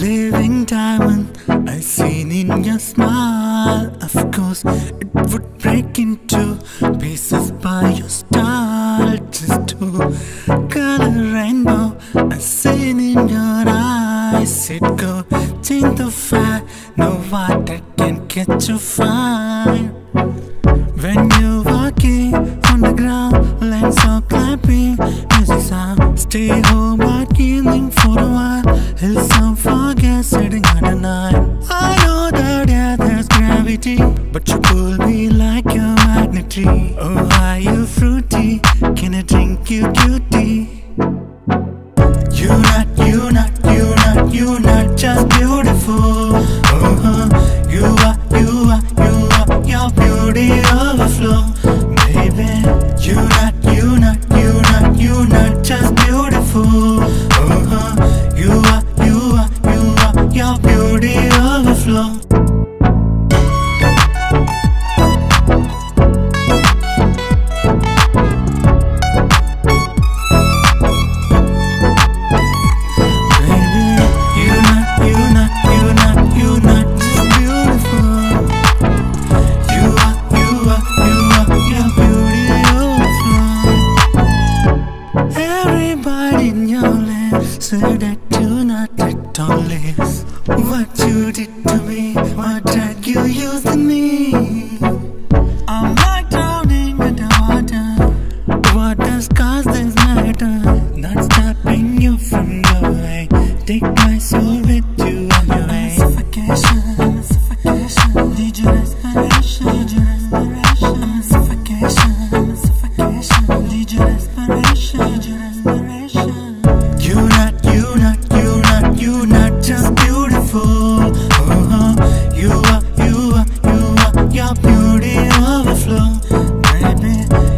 living diamond I seen in your smile. Of course it would break into pieces by your style. Just to color rainbow I seen in your eyes. It go change the fire, no water can catch you fire. When you walking on the ground, let's all clapping. Music sound, stay home again for a while. Hills of forget sitting on a night. I know that yeah, there's gravity, but you pull me like your magnetry. Oh, are you fruity? Can I drink you cutie? You're not just beautiful. Oh, you are, your beauty overflow, baby. You're not just beautiful. Oh, you are, your beauty overflow. Said that you're not at all less. What you did to me, what drug you used in me. I'm not drowning in the water. What does cause this matter? Not stopping you from your way. Take my soul with you on your way. I'm a suffocation. Need your inspiration. Need your inspiration. I'm a suffocation. I'm a suffocation. Need your inspiration. Need your inspiration. You're not just beautiful. Oh, you are, your beauty overflow, baby.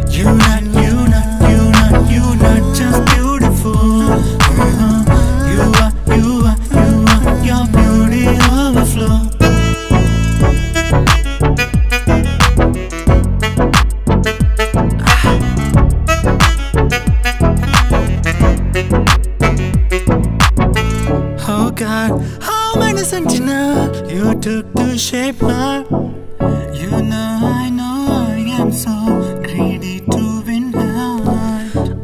You're not just beautiful. Oh, you are, your beauty overflow. Oh God, how magnificent you took to shape her. You know I am so greedy to win her.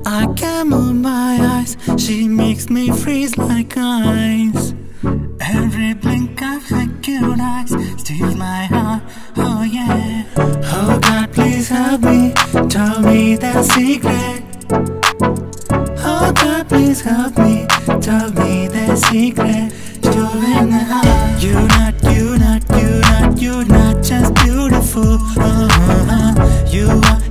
I can't move my eyes, she makes me freeze like ice. Every blink of her cute eyes steals my heart, oh yeah. Oh God, please help me, tell me the secret. Oh God, please help me, tell me the secret to win the heart. You're not just beautiful. You are.